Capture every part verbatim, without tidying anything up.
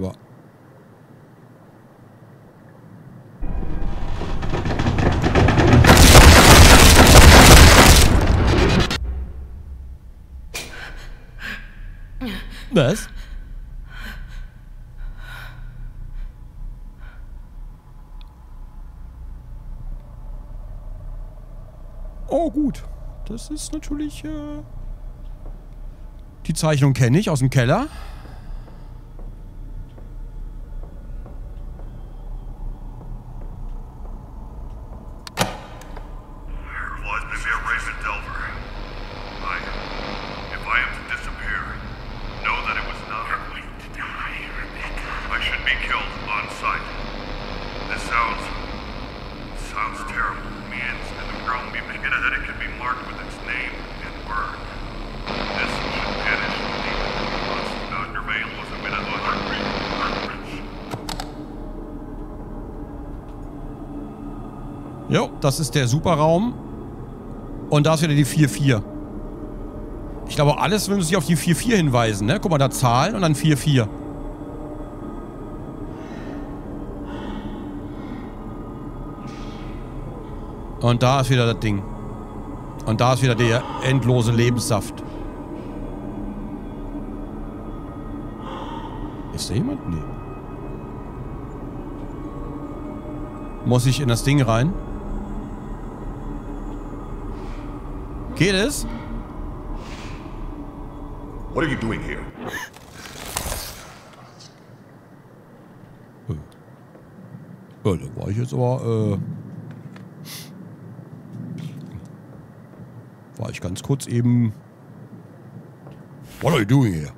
Aber... Was? Oh gut, das ist natürlich... Äh die Zeichnung kenne ich aus dem Keller. Jo, das ist der Superraum. Und da ist wieder die vier vier. Ich glaube, alles will sich auf die vier vier hinweisen, ne? Guck mal, da Zahlen und dann vier vier. Und da ist wieder das Ding. Und da ist wieder der endlose Lebenssaft. Ist da jemand? Nee. Muss ich in das Ding rein? Geht es? What are you doing here? Ja, da war ich jetzt aber, äh... War ich ganz kurz eben... What are you doing here?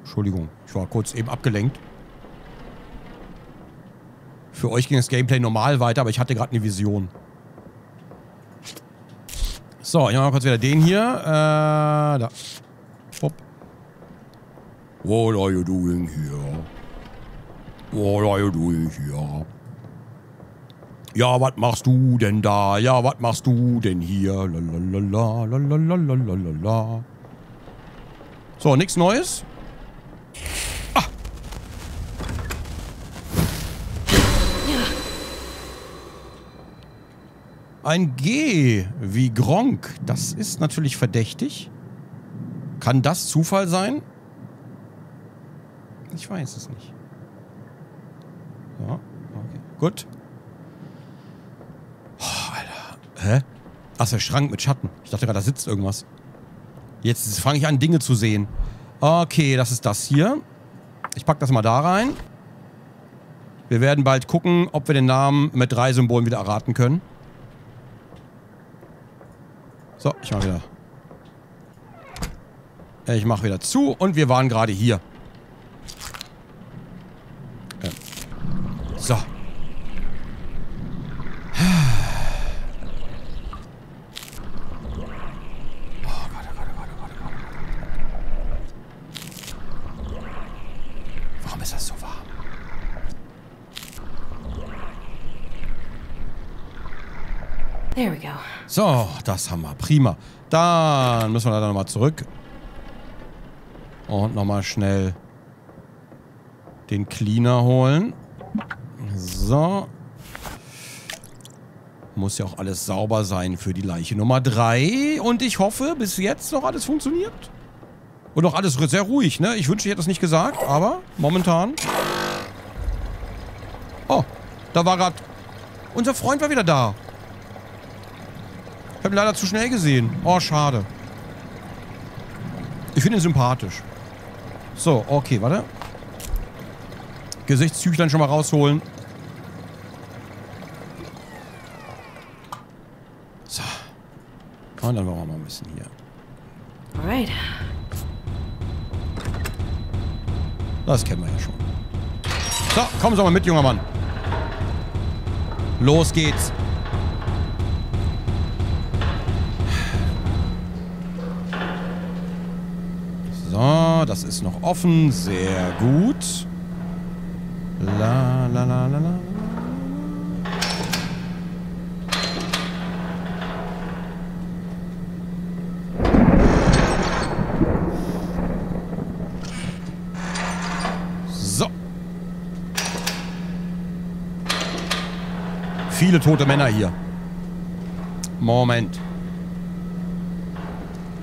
Entschuldigung, ich war kurz eben abgelenkt. Für euch ging das Gameplay normal weiter, aber ich hatte gerade eine Vision. So, ich mache mal kurz wieder den hier. Äh, da. Hopp. What are you doing here? What are you doing here? Ja, was machst du denn da? Ja, was machst du denn hier? Lalalala, lalalala. So, nichts Neues. Ah! Ein G wie Gronkh. Das ist natürlich verdächtig. Kann das Zufall sein? Ich weiß es nicht. Ja, okay. Gut. Oh, Alter. Hä? Ach, der Schrank mit Schatten. Ich dachte gerade, da sitzt irgendwas. Jetzt fange ich an, Dinge zu sehen. Okay, das ist das hier. Ich packe das mal da rein. Wir werden bald gucken, ob wir den Namen mit drei Symbolen wieder erraten können. So, ich mach wieder. Ich mach wieder zu und wir waren gerade hier. Ähm. So. Warum ist das so warm? There we go. So, das haben wir. Prima. Dann müssen wir leider nochmal zurück. Und nochmal schnell den Cleaner holen. So. Muss ja auch alles sauber sein für die Leiche Nummer drei. Und ich hoffe, bis jetzt noch alles funktioniert. Und auch alles sehr ruhig, ne? Ich wünschte, ich hätte das nicht gesagt, aber momentan... Oh, da war gerade... Unser Freund war wieder da. Ich habe ihn leider zu schnell gesehen. Oh, schade. Ich finde ihn sympathisch. So, okay, warte. Gesichtstüchlein schon mal rausholen. So. Und dann wollen wir mal ein bisschen hier. Alright. Das kennen wir ja schon. So, komm doch mal mit, junger Mann. Los geht's. So, das ist noch offen. Sehr gut. La, la, la, la, la. viele tote Männer hier. Moment.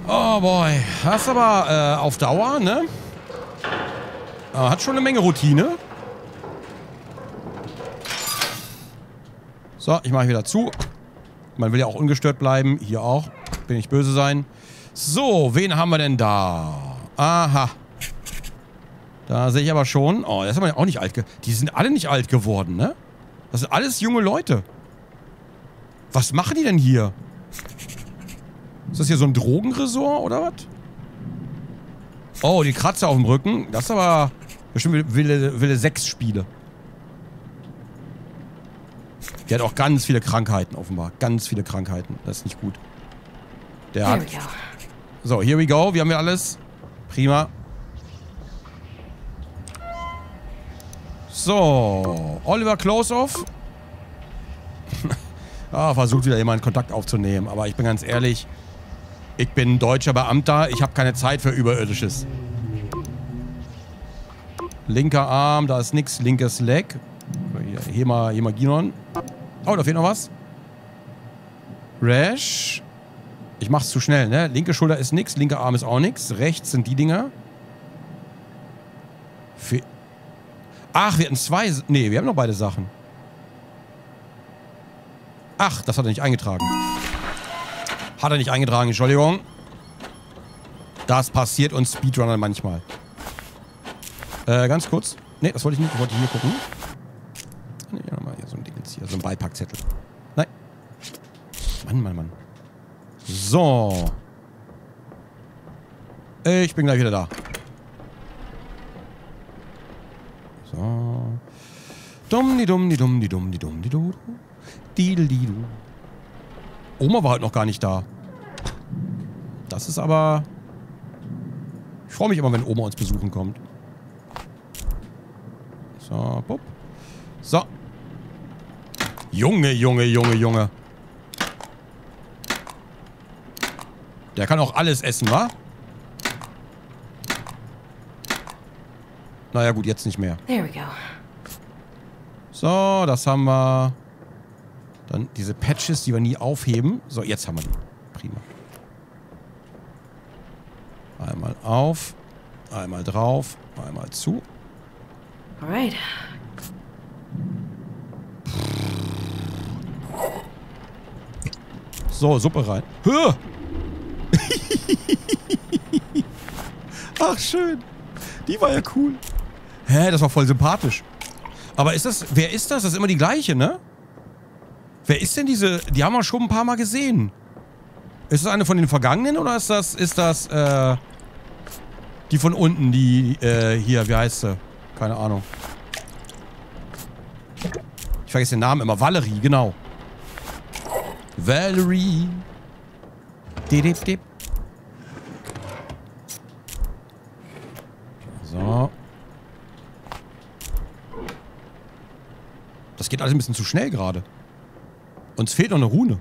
Oh boy. Das ist aber äh, auf Dauer, ne? Aber hat schon eine Menge Routine. So, ich mache wieder zu. Man will ja auch ungestört bleiben. Hier auch. Will nicht böse sein. So, wen haben wir denn da? Aha. Da sehe ich aber schon... Oh, das ist aber auch nicht alt geworden. Die sind alle nicht alt geworden, ne? Das sind alles junge Leute. Was machen die denn hier? Ist das hier so ein Drogenresort oder was? Oh, die Kratzer auf dem Rücken. Das ist aber bestimmt Wille, Wille sechs Spiele. Die hat auch ganz viele Krankheiten offenbar. Ganz viele Krankheiten. Das ist nicht gut. Der hat... So, here we go. Wir haben ja alles. Prima. So, Oliver Close-Off. ah, versucht wieder jemanden Kontakt aufzunehmen. Aber ich bin ganz ehrlich, ich bin deutscher Beamter. Ich habe keine Zeit für Überirdisches. Linker Arm, da ist nichts. Linkes Leg. Hema, Hemaginon. Oh, da fehlt noch was. Rash. Ich mach's zu schnell, ne? Linke Schulter ist nichts. Linker Arm ist auch nichts. Rechts sind die Dinger. Fe Ach, wir hatten zwei... Nee, wir haben noch beide Sachen. Ach, das hat er nicht eingetragen. Hat er nicht eingetragen, Entschuldigung. Das passiert uns Speedrunner manchmal. Äh, ganz kurz. Nee, das wollte ich nicht. Ich wollte hier gucken. Nee, nochmal hier so ein Ding jetzt hier. So ein Beipackzettel. Nein. Mann, Mann, Mann. So. Ich bin gleich wieder da. So. Dumm, die dumm, die dumm, die dumm, die dumm, die dumm, die dumm. Oma war halt noch gar nicht da. Das ist aber... Ich freue mich immer, wenn Oma uns besuchen kommt. So, pop. So. Junge, Junge, Junge, Junge. Der kann auch alles essen, wa? Naja gut, jetzt nicht mehr. There we go. So, das haben wir. Dann diese Patches, die wir nie aufheben. So, jetzt haben wir die. Prima. Einmal auf, einmal drauf, einmal zu. Alright. So, Suppe rein. Höh! Ach, schön. Die war ja cool. Hä, das war voll sympathisch. Aber ist das... Wer ist das? Das ist immer die gleiche, ne? Wer ist denn diese... Die haben wir schon ein paar Mal gesehen. Ist das eine von den Vergangenen oder ist das... Ist das, äh... Die von unten, die, äh, hier, wie heißt sie? Keine Ahnung. Ich vergesse den Namen immer. Valerie, genau. Valerie. Dip, dip. So. Das geht alles ein bisschen zu schnell gerade. Uns fehlt noch eine Rune.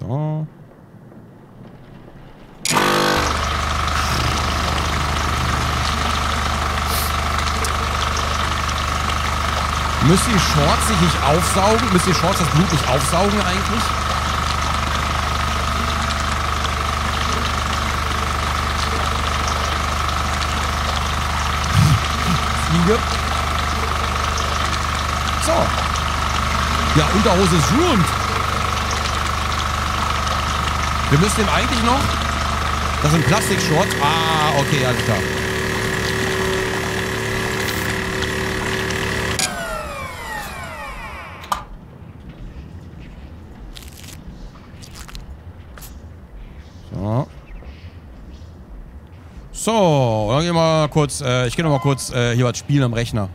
So. Müsst die Shorts sich nicht aufsaugen? Müsst die Shorts das Blut nicht aufsaugen eigentlich? So. Ja, Unterhose ist ruined. Wir müssen ihm eigentlich noch... Das sind Plastikshorts. Ah, okay, alles klar. So. So, dann gehen wir mal kurz, äh, ich gehe noch mal kurz äh, hier was spielen am Rechner.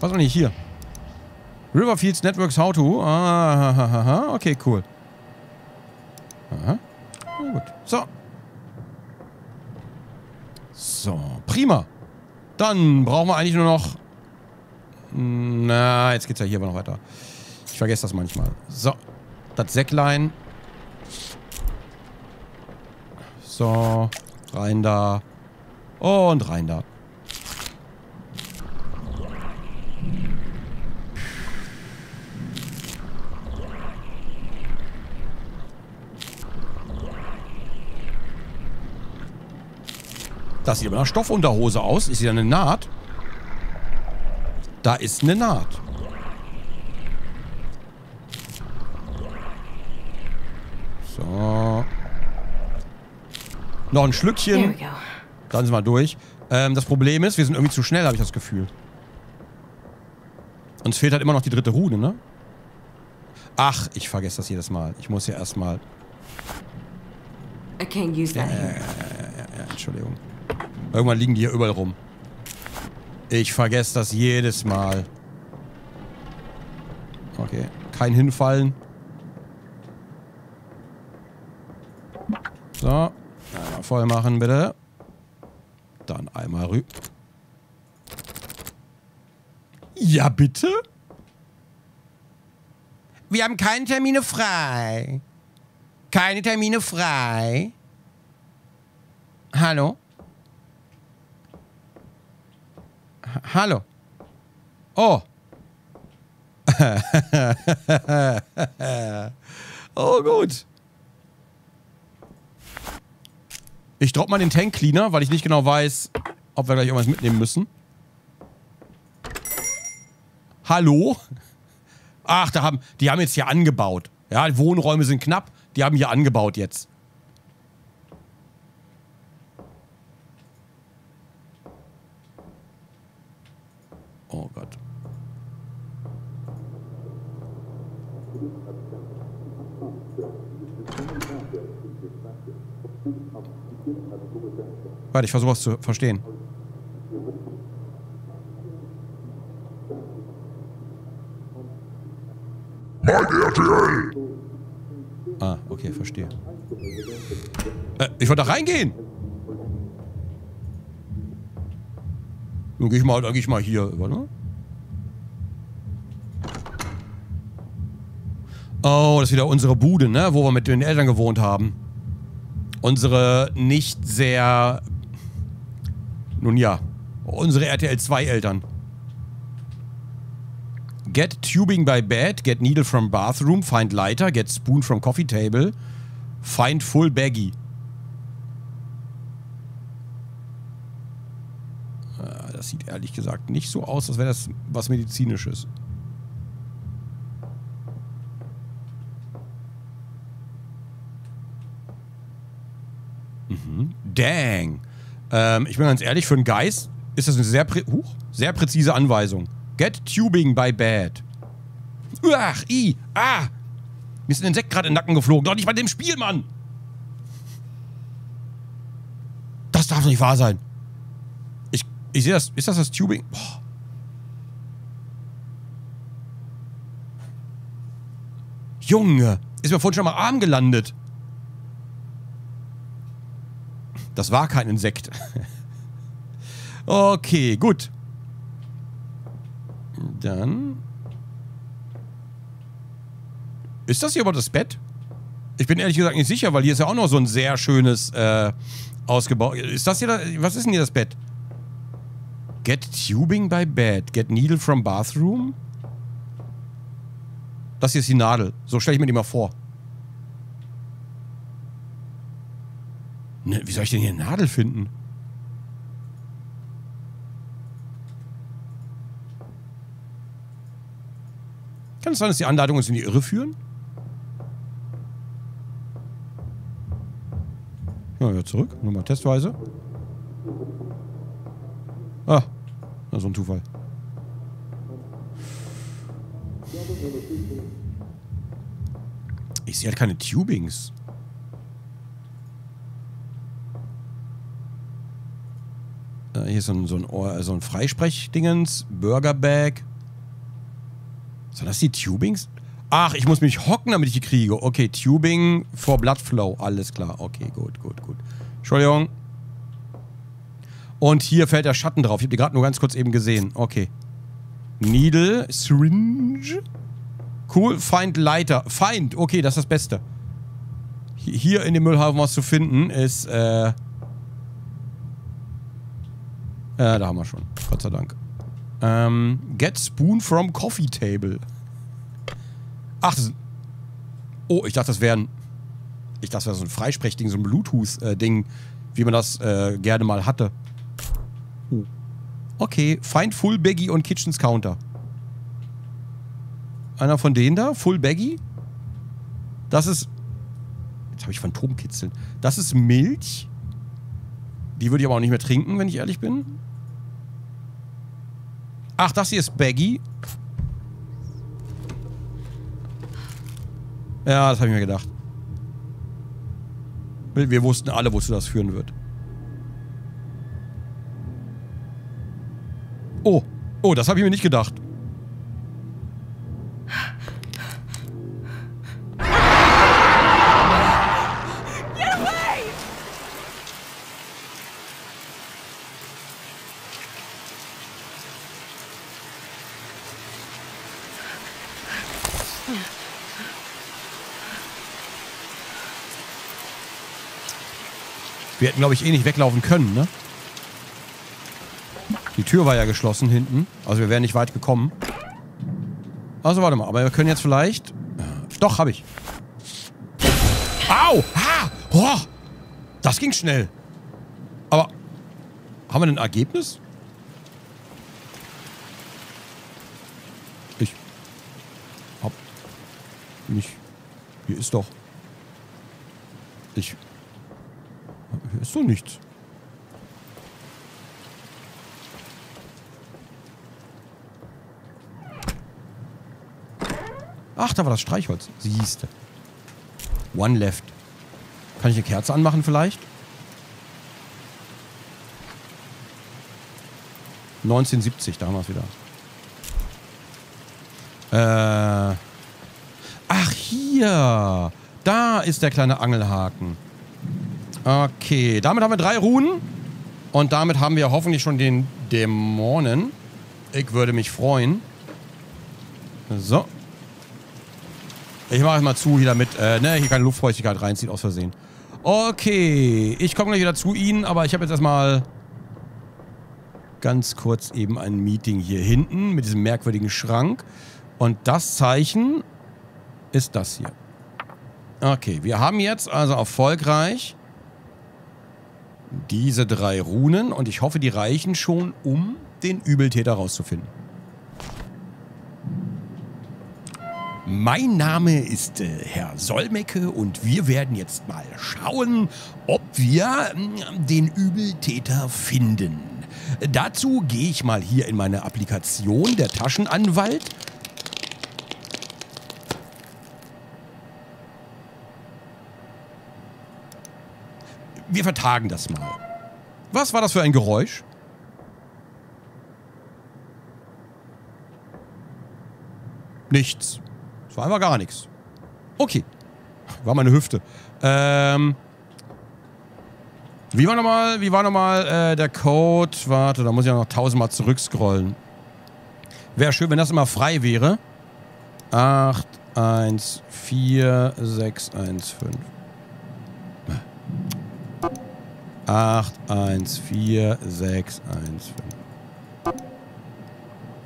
Was auch nicht hier? Riverfields Networks How To. Ah, okay, cool. Aha. Na gut. So. So, prima. Dann brauchen wir eigentlich nur noch... Na, jetzt geht's ja hier aber noch weiter. Ich vergesse das manchmal. So, das Säcklein. So. Rein da. Und rein da. Das sieht aber nach Stoffunterhose aus. Ist hier eine Naht? Da ist eine Naht. So. Noch ein Schlückchen. Dann sind wir durch. Ähm, das Problem ist, wir sind irgendwie zu schnell, habe ich das Gefühl. Uns fehlt halt immer noch die dritte Rune, ne? Ach, ich vergesse das jedes Mal. Ich muss hier erstmal... Ich kann das nicht. Ja, ja, ja, ja, ja, Entschuldigung. Irgendwann liegen die hier überall rum. Ich vergesse das jedes Mal. Okay. Kein Hinfallen. So. Einmal voll machen, bitte. Dann einmal rüber. Ja, bitte? Wir haben keine Termine frei. Keine Termine frei. Hallo? Hallo. Oh. Oh, gut. Ich droppe mal den Tank Cleaner, weil ich nicht genau weiß, ob wir gleich irgendwas mitnehmen müssen. Hallo? Ach, da haben, die haben jetzt hier angebaut. Ja, die Wohnräume sind knapp. Die haben hier angebaut jetzt. Oh Gott. Warte, ich versuche es zu verstehen. Ah, okay, verstehe. Äh, ich wollte da reingehen! Nun gehe ich mal, dann gehe ich mal hier über, ne? Oh, das ist wieder unsere Bude, ne? Wo wir mit den Eltern gewohnt haben. Unsere nicht sehr... Nun ja. Unsere R T L zwei Eltern. Get tubing by bed, get needle from bathroom, find lighter, get spoon from coffee table, find full baggie. Das sieht ehrlich gesagt nicht so aus, als wäre das was Medizinisches. Mhm. Dang. Ähm, ich bin ganz ehrlich, für einen Geist ist das eine sehr, prä uh, sehr präzise Anweisung. Get tubing by bed. Ach, i, ah. Mir ist ein Insekt gerade in den Nacken geflogen. Doch nicht bei dem Spiel, Mann. Das darf doch nicht wahr sein. Ich, ich sehe das. Ist das das Tubing? Boah. Junge. Ist mir vorhin schon mal am Arm gelandet. Das war kein Insekt. Okay, gut. Dann... Ist das hier aber das Bett? Ich bin ehrlich gesagt nicht sicher, weil hier ist ja auch noch so ein sehr schönes äh, ausgebaut. Ist das hier das, was ist denn hier das Bett? Get tubing by bed. Get needle from bathroom. Das hier ist die Nadel. So stelle ich mir die mal vor. Ne, wie soll ich denn hier eine Nadel finden? Kann es sein, dass die Anleitungen uns in die Irre führen? Ja, wieder zurück. Nochmal testweise. Ah, na, so ein Zufall. Ich sehe halt keine Tubings. Äh, hier ist so ein, so ein, so ein Freisprechdingens. Burgerbag. Sind das die Tubings? Ach, ich muss mich hocken, damit ich die kriege. Okay, Tubing for Blood Flow. Alles klar. Okay, gut, gut, gut. Entschuldigung. Und hier fällt der Schatten drauf. Ich habe die gerade nur ganz kurz eben gesehen. Okay. Needle, Syringe. Cool, find Leiter. Find, okay, das ist das Beste. Hier in dem Müllhaufen was zu finden ist, äh... Äh, da haben wir schon. Gott sei Dank. Ähm, get spoon from coffee table. Ach, das ist... Oh, ich dachte, das wäre ein... Ich dachte, das wäre so ein Freisprechding, so ein Bluetooth-Ding, äh, wie man das äh, gerne mal hatte. Oh. Okay, find Full Baggy on Kitchens Counter. Einer von denen da? Full Baggy? Das ist... Jetzt habe ich Phantomkitzeln. Das ist Milch. Die würde ich aber auch nicht mehr trinken, wenn ich ehrlich bin. Ach, das hier ist Baggy. Ja, das habe ich mir gedacht. Wir wussten alle, wozu das führen wird. Oh, oh, das habe ich mir nicht gedacht. Wir hätten, glaube ich, eh nicht weglaufen können, ne? Die Tür war ja geschlossen hinten. Also wir wären nicht weit gekommen. Also warte mal, aber wir können jetzt vielleicht... Doch, hab ich. Au! Ha! Oh! Das ging schnell. Aber... Haben wir denn ein Ergebnis? Ich... Hab... Nicht... Hier ist doch... Ich... Hier ist doch nichts. Ach, da war das Streichholz. Siehste. One left. Kann ich eine Kerze anmachen vielleicht? neunzehnhundertsiebzig, da haben wir es wieder. Äh. Ach, hier. Da ist der kleine Angelhaken. Okay, damit haben wir drei Runen. Und damit haben wir hoffentlich schon den Dämonen. Ich würde mich freuen. So. Ich mache es mal zu, hier damit äh, ne, hier keine Luftfeuchtigkeit reinzieht, aus Versehen. Okay, ich komme gleich wieder zu Ihnen, aber ich habe jetzt erstmal ganz kurz eben ein Meeting hier hinten mit diesem merkwürdigen Schrank. Und das Zeichen ist das hier. Okay, wir haben jetzt also erfolgreich diese drei Runen und ich hoffe, die reichen schon, um den Übeltäter rauszufinden. Mein Name ist äh, Herr Solmecke und wir werden jetzt mal schauen, ob wir äh, den Übeltäter finden. Dazu gehe ich mal hier in meine Applikation, der Taschenanwalt. Wir vertagen das mal. Was war das für ein Geräusch? Nichts. Es war einfach gar nichts. Okay. War meine Hüfte. Ähm. Wie war nochmal, wie war nochmal äh, der Code? Warte, da muss ich ja noch tausendmal zurückscrollen. Wäre schön, wenn das immer frei wäre. acht eins vier sechs eins fünf. acht eins vier sechs eins fünf.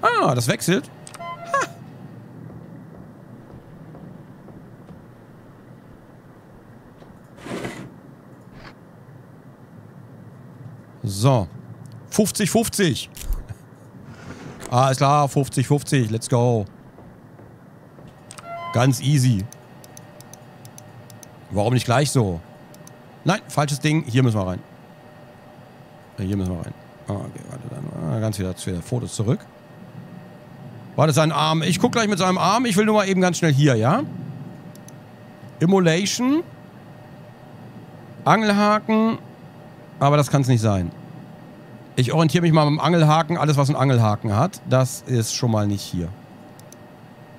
Ah, das wechselt. Ha. So. fünfzig fünfzig. Alles klar, fünfzig fünfzig. Let's go. Ganz easy. Warum nicht gleich so? Nein, falsches Ding. Hier müssen wir rein. Hier müssen wir rein. Okay, warte, dann ganz wieder zu den Fotos zurück. Warte, seinen Arm. Ich guck gleich mit seinem Arm. Ich will nur mal eben ganz schnell hier, ja? Immolation. Angelhaken. Aber das kann es nicht sein. Ich orientiere mich mal beim Angelhaken. Alles, was einen Angelhaken hat, das ist schon mal nicht hier.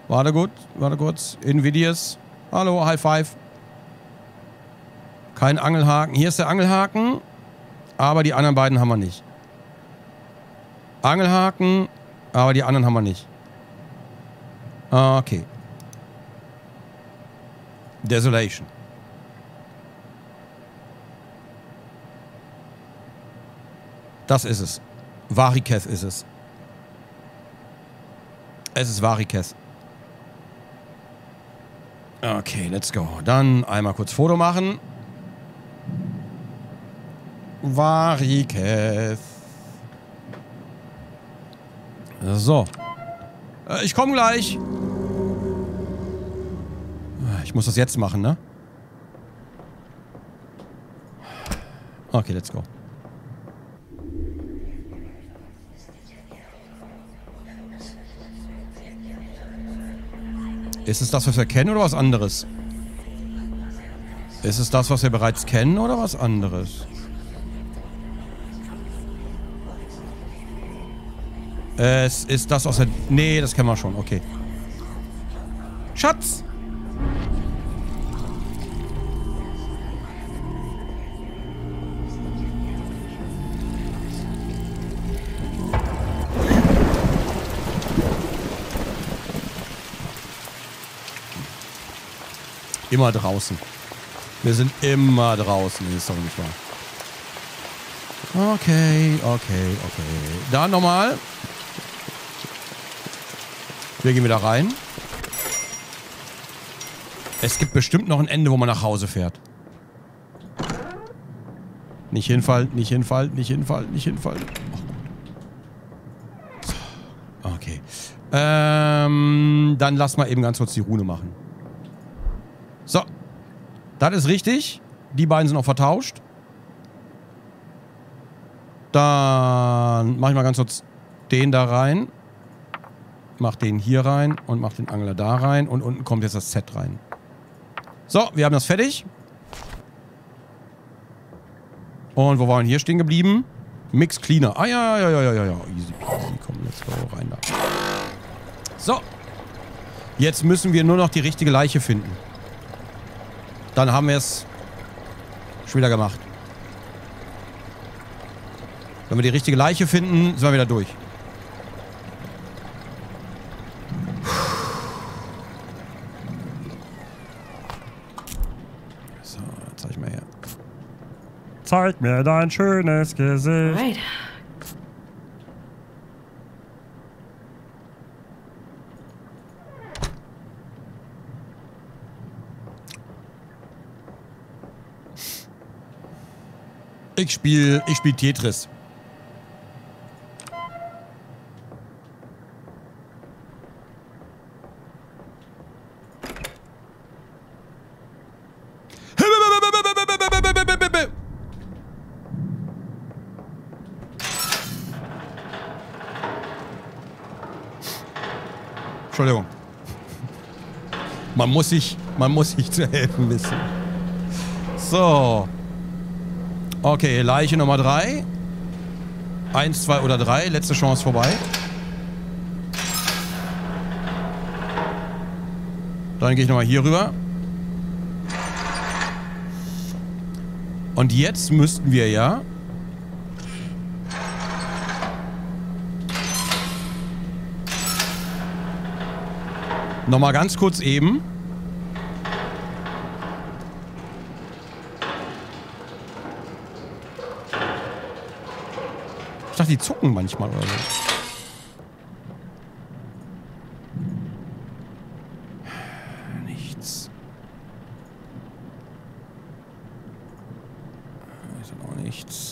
Warte gut, warte kurz. Invidious. Hallo, High Five. Kein Angelhaken. Hier ist der Angelhaken. Aber die anderen beiden haben wir nicht. Angelhaken, aber die anderen haben wir nicht. Okay. Desolation. Das ist es. Varikath ist es. Es ist Varikath. Okay, let's go. Dann einmal kurz Foto machen. Varikath. So. Ich komme gleich. Ich muss das jetzt machen, ne? Okay, let's go. Ist es das, was wir kennen, oder was anderes? Ist es das, was wir bereits kennen, oder was anderes? Es ist das aus der... Nee, das kennen wir schon. Okay. Schatz! Immer draußen. Wir sind immer draußen. Nee, ist doch nicht wahr. Okay, okay, okay. Da nochmal. Wir gehen wieder rein. Es gibt bestimmt noch ein Ende, wo man nach Hause fährt. Nicht hinfallen, nicht hinfallen, nicht hinfallen, nicht hinfallen. Oh. Okay. Ähm, dann lass mal eben ganz kurz die Rune machen. So. Das ist richtig. Die beiden sind auch vertauscht. Dann mach ich mal ganz kurz den da rein. Mach den hier rein und mach den Angler da rein. Und unten kommt jetzt das Z rein. So, wir haben das fertig. Und wo waren wir hier stehen geblieben? Mix Cleaner. Ah ja, ja, ja, ja, ja. Easy peasy. Komm, let's go rein da. So. Jetzt müssen wir nur noch die richtige Leiche finden. Dann haben wir es schon wieder gemacht. Wenn wir die richtige Leiche finden, sind wir wieder durch. So, zeig mir her. Zeig mir dein schönes Gesicht. Alright. Ich spiele ich spiel Tetris. Entschuldigung. Man muss sich, man muss sich zu helfen wissen. So. Okay, Leiche Nummer drei. Eins, zwei oder drei. Letzte Chance vorbei. Dann gehe ich nochmal hier rüber. Und jetzt müssten wir ja... nochmal ganz kurz eben... Ich dachte, die zucken manchmal oder so. Nichts. Ist auch nichts.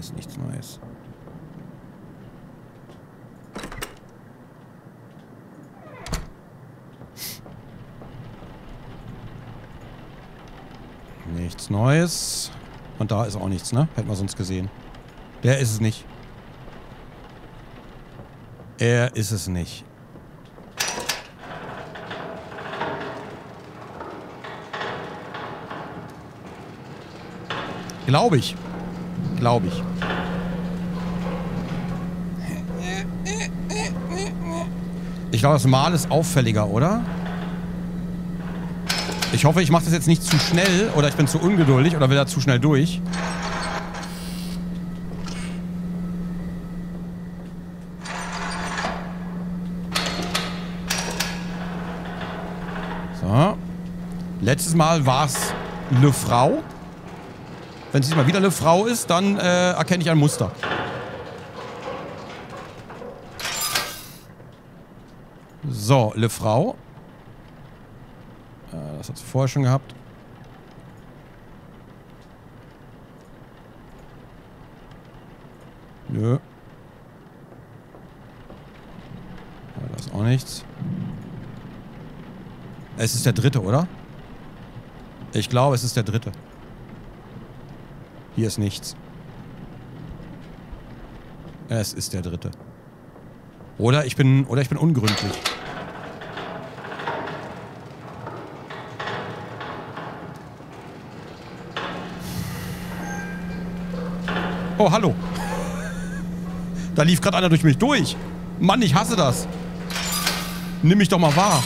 Ist nichts Neues. Nichts Neues. Und da ist auch nichts, ne? Hätten wir sonst gesehen. Der ist es nicht. Er ist es nicht. Glaube ich. Glaube ich. Ich glaube, das Mal ist auffälliger, oder? Ich hoffe, ich mache das jetzt nicht zu schnell oder ich bin zu ungeduldig oder will da zu schnell durch. Letztes Mal war es eine Frau. Wenn es diesmal wieder eine Frau ist, dann äh, erkenne ich ein Muster. So, Le Frau. Das hat sie vorher schon gehabt. Nö. Das ist auch nichts. Es ist der dritte, oder? Ich glaube, es ist der dritte. Hier ist nichts. Es ist der dritte. Oder ich bin, oder ich bin ungründlich. Oh, hallo. Da lief gerade einer durch mich durch. Mann, ich hasse das. Nimm mich doch mal wahr.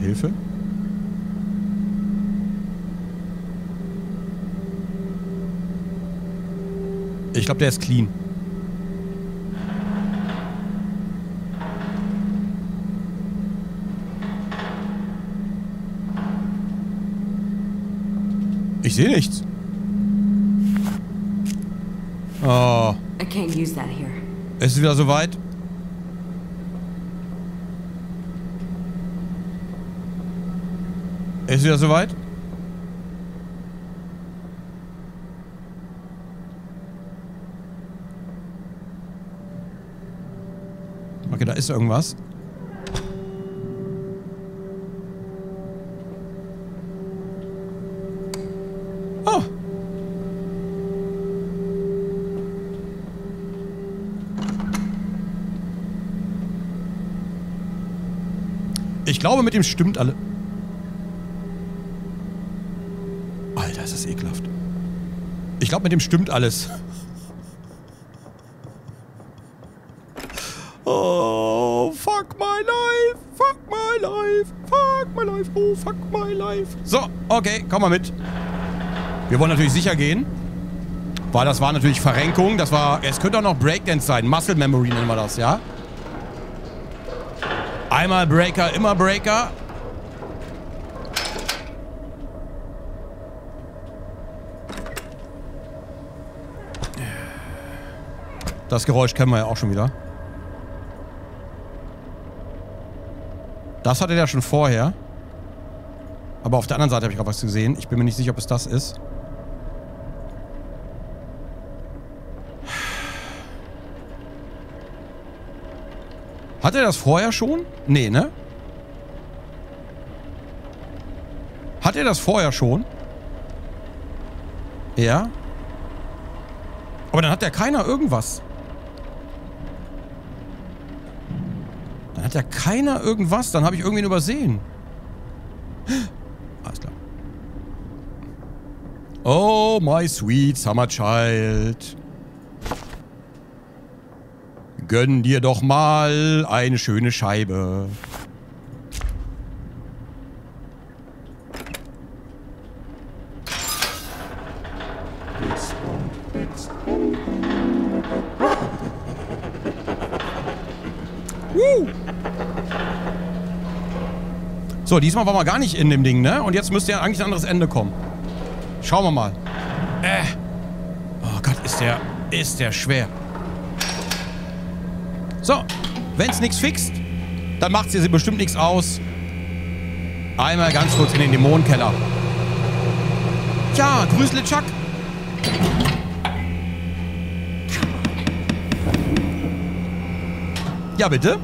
Hilfe? Ich glaube, der ist clean. Ich sehe nichts. Oh. Es ist wieder soweit. Es ist wieder soweit. Okay, da ist irgendwas. Oh. Ich glaube, mit ihm stimmt alle. Alter, ist das ekelhaft. Ich glaube, mit dem stimmt alles. Oh, fuck my life. So, okay, komm mal mit. Wir wollen natürlich sicher gehen. Weil das war natürlich Verrenkung. Das war, es könnte auch noch Breakdance sein. Muscle Memory nennen wir das, ja? Einmal Breaker, immer Breaker. Das Geräusch kennen wir ja auch schon wieder. Das hatte der schon vorher. Aber auf der anderen Seite habe ich gerade was gesehen. Ich bin mir nicht sicher, ob es das ist. Hat er das vorher schon? Nee, ne? Hat er das vorher schon? Ja. Aber dann hat ja keiner irgendwas. Dann hat ja keiner irgendwas. Dann habe ich irgendwen übersehen. Oh, my sweet summer child. Gönn dir doch mal eine schöne Scheibe. Woo. So, diesmal waren wir gar nicht in dem Ding, ne? Und jetzt müsste ja eigentlich ein anderes Ende kommen. Schauen wir mal. Äh. Oh Gott, ist der, ist der schwer. So, wenn es nichts fixt, dann macht es bestimmt nichts aus. Einmal ganz kurz in den Dämonenkeller. Ja, grüßle Chuck. Ja, bitte.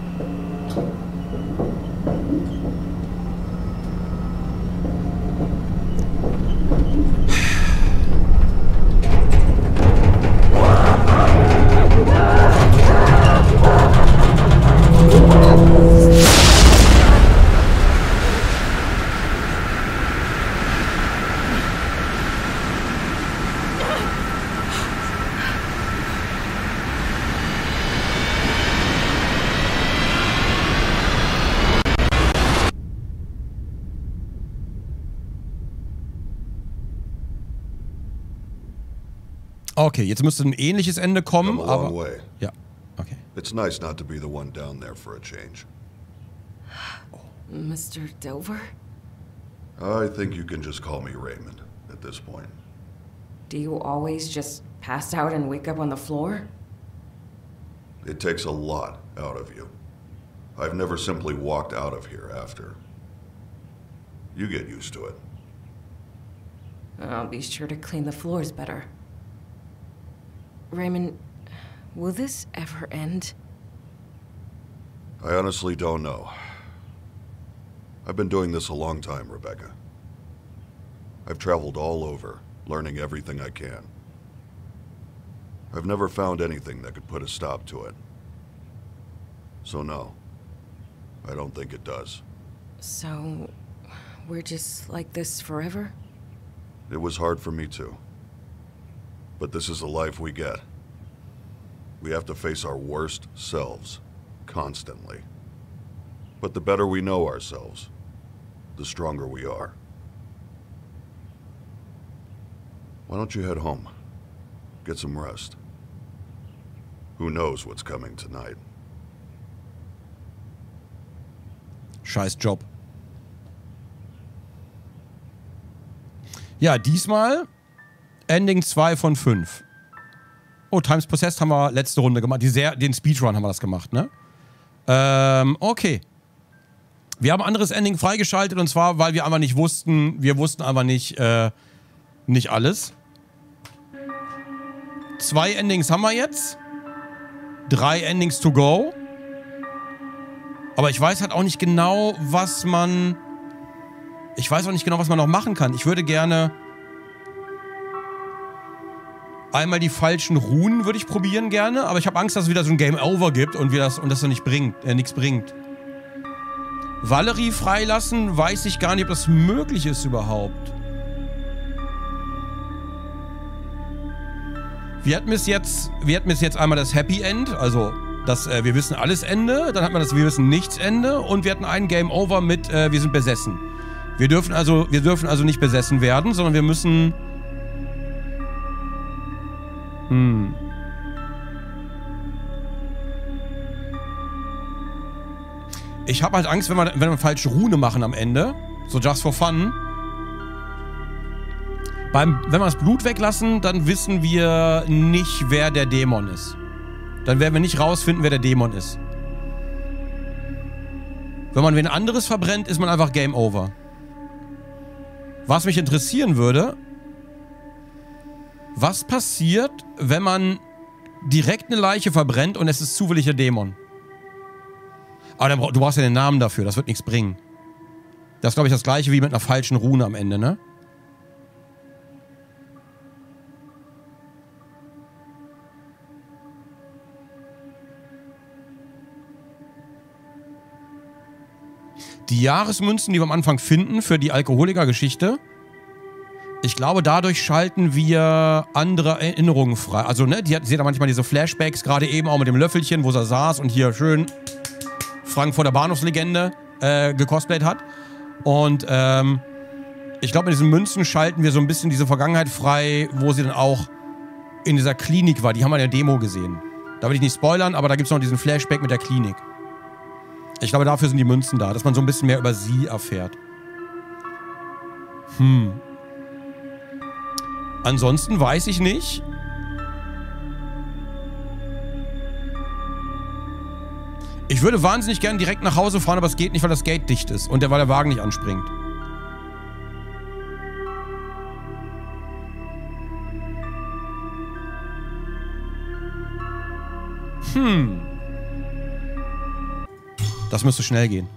Okay, jetzt müsste ein ähnliches Ende kommen, aber... Ja, okay. It's nice not to be the one down there for a change. Mister Dover? I think you can just call me Raymond at this point. Do you always just pass out and wake up on the floor? It takes a lot out of you. I've never simply walked out of here after. You get used to it. I'll be sure to clean the floors better. Raymond, will this ever end? I honestly don't know. I've been doing this a long time, Rebecca. I've traveled all over, learning everything I can. I've never found anything that could put a stop to it. So no, I don't think it does. So, we're just like this forever? It was hard for me too. But this is the life we get. We have to face our worst selves, constantly. But the better we know ourselves, the stronger we are. Why don't you head home? Get some rest. Who knows what's coming tonight? Scheiß Job. Ja, diesmal Ending zwei von fünf. Oh, Times Possessed haben wir letzte Runde gemacht. Die sehr, den Speedrun haben wir das gemacht, ne? Ähm, okay. Wir haben ein anderes Ending freigeschaltet, und zwar, weil wir einfach nicht wussten, wir wussten einfach nicht, äh, nicht alles. Zwei Endings haben wir jetzt. Drei Endings to go. Aber ich weiß halt auch nicht genau, was man... Ich weiß auch nicht genau, was man noch machen kann. Ich würde gerne... Einmal die falschen Runen würde ich probieren gerne, aber ich habe Angst, dass es wieder so ein Game Over gibt und wir das und das dann nicht bringt, äh, nichts bringt. Valerie freilassen, weiß ich gar nicht, ob das möglich ist überhaupt. Wir hatten bis jetzt, wir hatten bis jetzt einmal das Happy End, also das äh, wir wissen alles Ende, dann hatten wir das wir wissen nichts Ende und wir hatten ein Game Over mit äh, wir sind besessen. Wir dürfen also wir dürfen also nicht besessen werden, sondern wir müssen Hm. Ich habe halt Angst, wenn wir, wenn wir falsche Rune machen am Ende. So just for fun. Beim, wenn wir das Blut weglassen, dann wissen wir nicht, wer der Dämon ist. Dann werden wir nicht rausfinden, wer der Dämon ist. Wenn man wen anderes verbrennt, ist man einfach Game Over. Was mich interessieren würde... Was passiert, wenn man direkt eine Leiche verbrennt und es ist zufällig der Dämon? Aber dann, du brauchst ja den Namen dafür, das wird nichts bringen. Das ist, glaube ich, das gleiche wie mit einer falschen Rune am Ende, ne? Die Jahresmünzen, die wir am Anfang finden für die Alkoholiker-Geschichte... Ich glaube, dadurch schalten wir andere Erinnerungen frei. Also, ne, die hat, sie hat manchmal diese Flashbacks, gerade eben auch mit dem Löffelchen, wo sie saß und hier schön Frankfurter Bahnhofslegende äh, gecosplayt hat. Und ähm, ich glaube, mit diesen Münzen schalten wir so ein bisschen diese Vergangenheit frei, wo sie dann auch in dieser Klinik war. Die haben wir in der Demo gesehen. Da will ich nicht spoilern, aber da gibt es noch diesen Flashback mit der Klinik. Ich glaube, dafür sind die Münzen da, dass man so ein bisschen mehr über sie erfährt. Hm. Ansonsten weiß ich nicht. Ich würde wahnsinnig gerne direkt nach Hause fahren, aber es geht nicht, weil das Gate dicht ist und der, weil der Wagen nicht anspringt. Hm. Das müsste schnell gehen.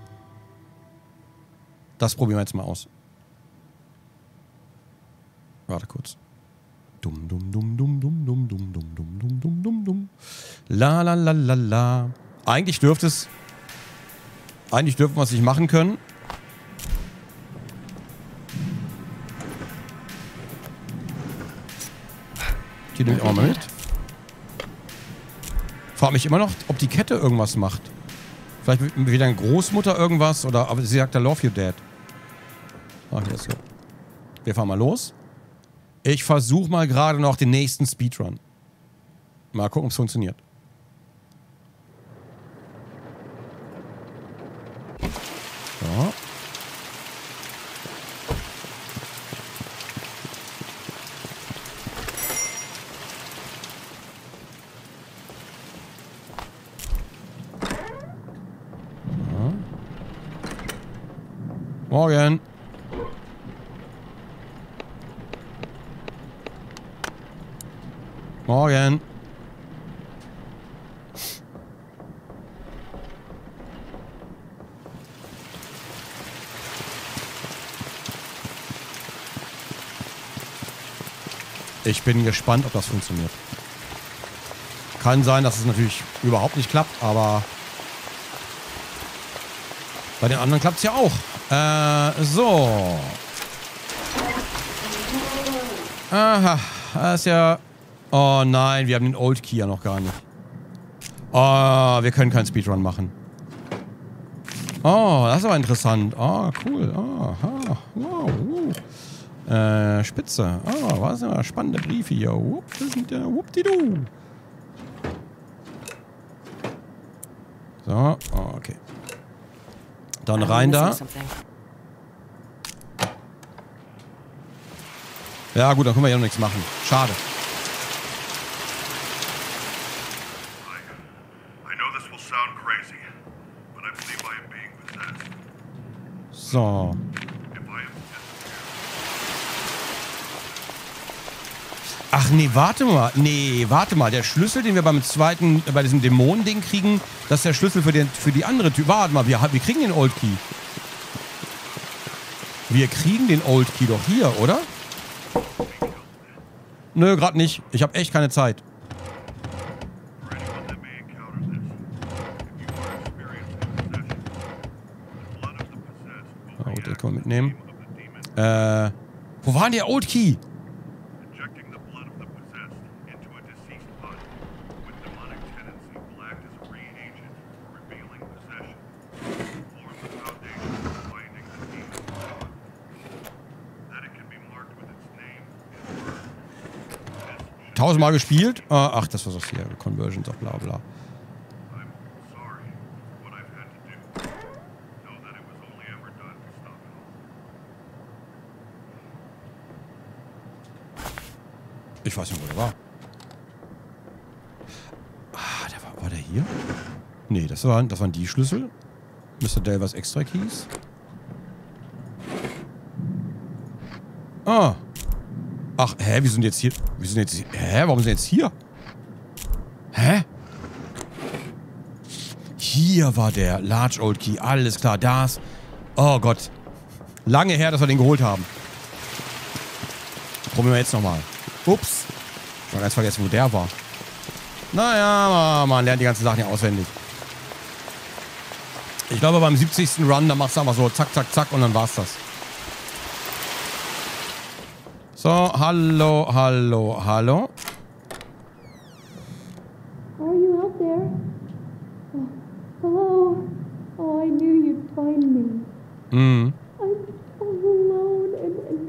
Das probieren wir jetzt mal aus. Warte kurz. Dum dum dum dum dum dum dum dum dum dum dum dum dum. La la la la la. Eigentlich dürfte es. Eigentlich dürfen wir es nicht machen können. Die nehme ich auch mal mit. Frag mich immer noch, ob die Kette irgendwas macht. Vielleicht wieder eine Großmutter irgendwas oder. Aber sie sagt, I love you, Dad. Ach, jetzt so. Wir fahren mal los. Ich versuche mal gerade noch den nächsten Speedrun. Mal gucken, ob es funktioniert. Morgen. Morgen. Ich bin gespannt, ob das funktioniert. Kann sein, dass es natürlich überhaupt nicht klappt, aber bei den anderen klappt es ja auch. Äh, so. Aha, das ist ja... Oh nein, wir haben den Old Key ja noch gar nicht. Oh, wir können keinen Speedrun machen. Oh, das ist aber interessant. Oh, cool. Oh, oh, wow. Uh. Äh, Spitze. Oh, was ist denn? Spannende Briefe hier. Wupp, das sind ja... Wuppdidu. So, oh, okay. Dann rein da. Ja gut, da können wir ja noch nichts machen. Schade. So. Ach nee, warte mal. Nee, warte mal. Der Schlüssel, den wir beim zweiten, bei diesem Dämonen-Ding kriegen, das ist der Schlüssel für, den, für die andere Tür. Warte mal, wir, wir kriegen den Old Key. Wir kriegen den Old Key doch hier, oder? Nö, gerade nicht. Ich habe echt keine Zeit. Oh, den können wir mitnehmen. Äh, wo war denn der Old Key? Tausendmal gespielt. Ach, das war das hier. Conversions, auch bla bla. Ich weiß nicht, wo der war. Ah, der war, war der hier? Nee, das waren, das waren die Schlüssel. Mister Delvers Extra Keys. Ah. Ach, hä, wir sind jetzt hier. Wir sind jetzt hier. Hä, warum sind wir jetzt hier? Hä? Hier war der Large Old Key. Alles klar, das. Oh Gott. Lange her, dass wir den geholt haben. Probieren wir jetzt nochmal. Ups. Ich habe ganz vergessen, wo der war. Naja, man lernt die ganzen Sachen ja auswendig. Ich glaube, beim siebzigsten Run, da machst du einfach so zack, zack, zack und dann war's das. So, hallo, hallo, hallo. Are you out there? Oh, hello. Oh, I knew you'd find me. Mm. I'm all alone and, and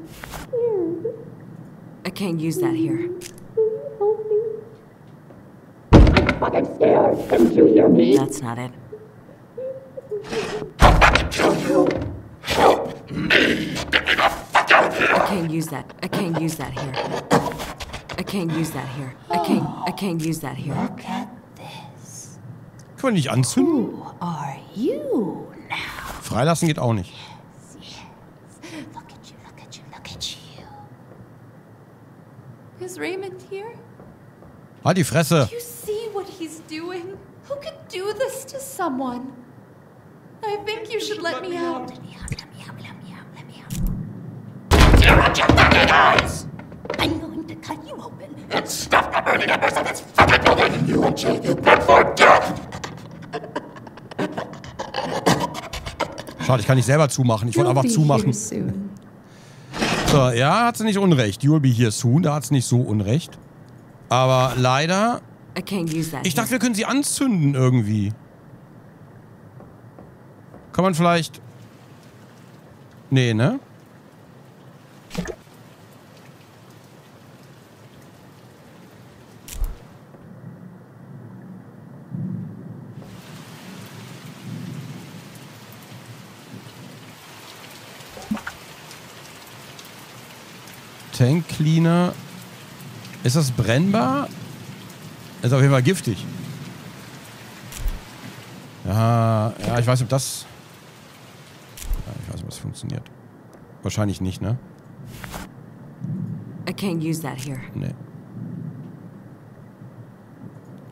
scared. I can't use that here. Will you help me? I'm fucking scared. Don't you hear me? That's not it. Don't you help me? I can't use that. I can't use that here. I can't use that here. I can't. I can't use that here. Look at this. Können wir nicht anzünden? Who are you now? Freilassen geht auch nicht. Yes, yes. Look at you. Look at you. Look at you. Is Raymond here? Halt die Fresse. Do you see what he's doing? Who could do this to someone? I think you should let me out. Let me out. I'm going to cut you open and stuff the burning embers of this fucking building. You will jail you back for death. Schade, ich kann nicht selber zumachen. Ich wollte einfach zumachen. So, ja, hat sie nicht unrecht. You'll be here soon. Da hat sie nicht so unrecht. Aber leider. Ich dachte, wir können sie anzünden irgendwie. Kann man vielleicht. Nee, ne? Tank Cleaner. Ist das brennbar? Ist auf jeden Fall giftig. Ja, ja, ich weiß, ob das. Ja, ich weiß, ob das funktioniert. Wahrscheinlich nicht, ne? I can't use that here. Nee.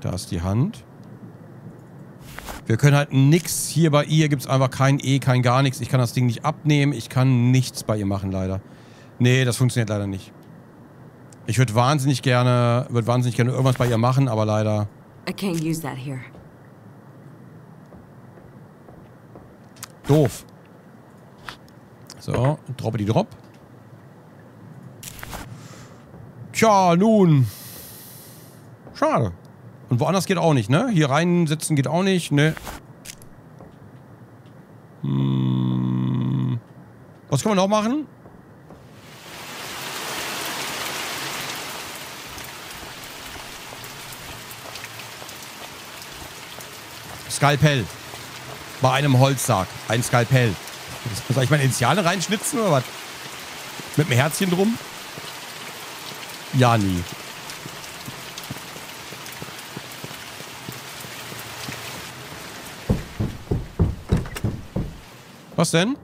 Da ist die Hand. Wir können halt nix hier bei ihr. Gibt es einfach kein E, kein gar nichts. Ich kann das Ding nicht abnehmen. Ich kann nichts bei ihr machen, leider. Nee, das funktioniert leider nicht. Ich würde wahnsinnig gerne, würde wahnsinnig gerne irgendwas bei ihr machen, aber leider... I can't use that here. Doof. So, droppe die Drop. Tja, nun. Schade. Und woanders geht auch nicht, ne? Hier rein sitzen geht auch nicht, ne? Hm. Was können wir noch machen? Skalpell. Bei einem Holzsack. Ein Skalpell. Soll ich meine Initiale reinschnitzen oder was? Mit einem Herzchen drum? Ja, nie. Was denn?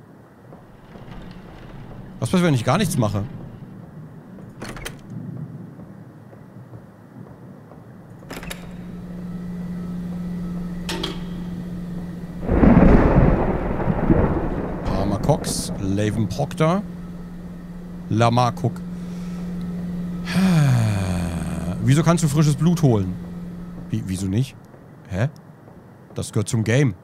Was passiert, wenn ich gar nichts mache? Palmer Cox, Laven Proctor, Lamar Cook. Wieso kannst du frisches Blut holen? Wie, wieso nicht? Hä? Das gehört zum Game.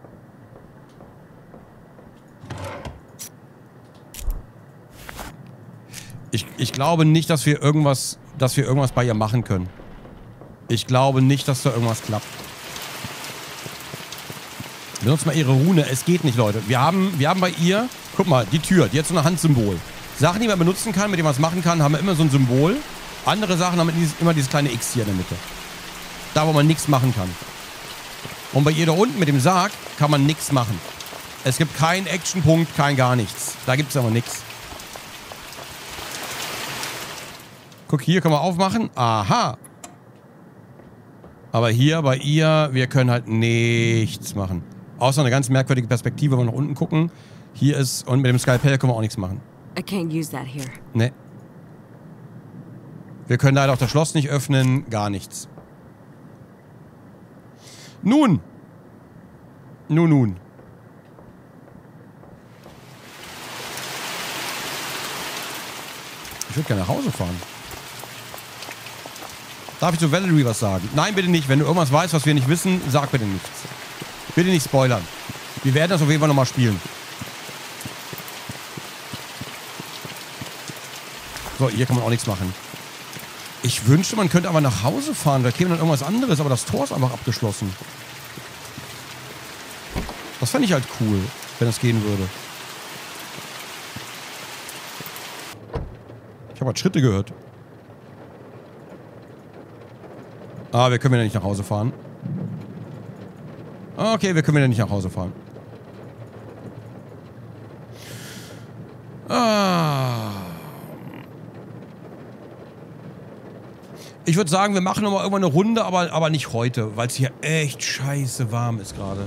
Ich, ich glaube nicht, dass wir irgendwas, dass wir irgendwas bei ihr machen können. Ich glaube nicht, dass da irgendwas klappt. Benutzt mal ihre Rune. Es geht nicht, Leute. Wir haben, wir haben bei ihr, guck mal, die Tür, die hat so ein Handsymbol. Sachen, die man benutzen kann, mit denen man es machen kann, haben immer so ein Symbol. Andere Sachen haben immer dieses kleine X hier in der Mitte. Da, wo man nichts machen kann. Und bei ihr da unten mit dem Sarg kann man nichts machen. Es gibt keinen Actionpunkt, kein gar nichts. Da gibt es aber nichts. Guck, hier können wir aufmachen. Aha. Aber hier bei ihr, wir können halt nichts machen. Außer eine ganz merkwürdige Perspektive, wenn wir nach unten gucken. Hier ist, und mit dem Skalpell können wir auch nichts machen. I can't use that here. Nee. Wir können leider auch das Schloss nicht öffnen. Gar nichts. Nun. Nun, nun. Ich würde gerne nach Hause fahren. Darf ich zu Valerie was sagen? Nein, bitte nicht. Wenn du irgendwas weißt, was wir nicht wissen, sag bitte nichts. Bitte nicht spoilern. Wir werden das auf jeden Fall nochmal spielen. So, hier kann man auch nichts machen. Ich wünschte, man könnte aber nach Hause fahren. Da käme dann irgendwas anderes, aber das Tor ist einfach abgeschlossen. Das fände ich halt cool, wenn das gehen würde. Ich habe halt Schritte gehört. Ah, wir können wieder nicht nach Hause fahren. Okay, wir können wieder nicht nach Hause fahren. Ah. Ich würde sagen, wir machen nochmal irgendwann eine Runde, aber, aber nicht heute, weil es hier echt scheiße warm ist gerade.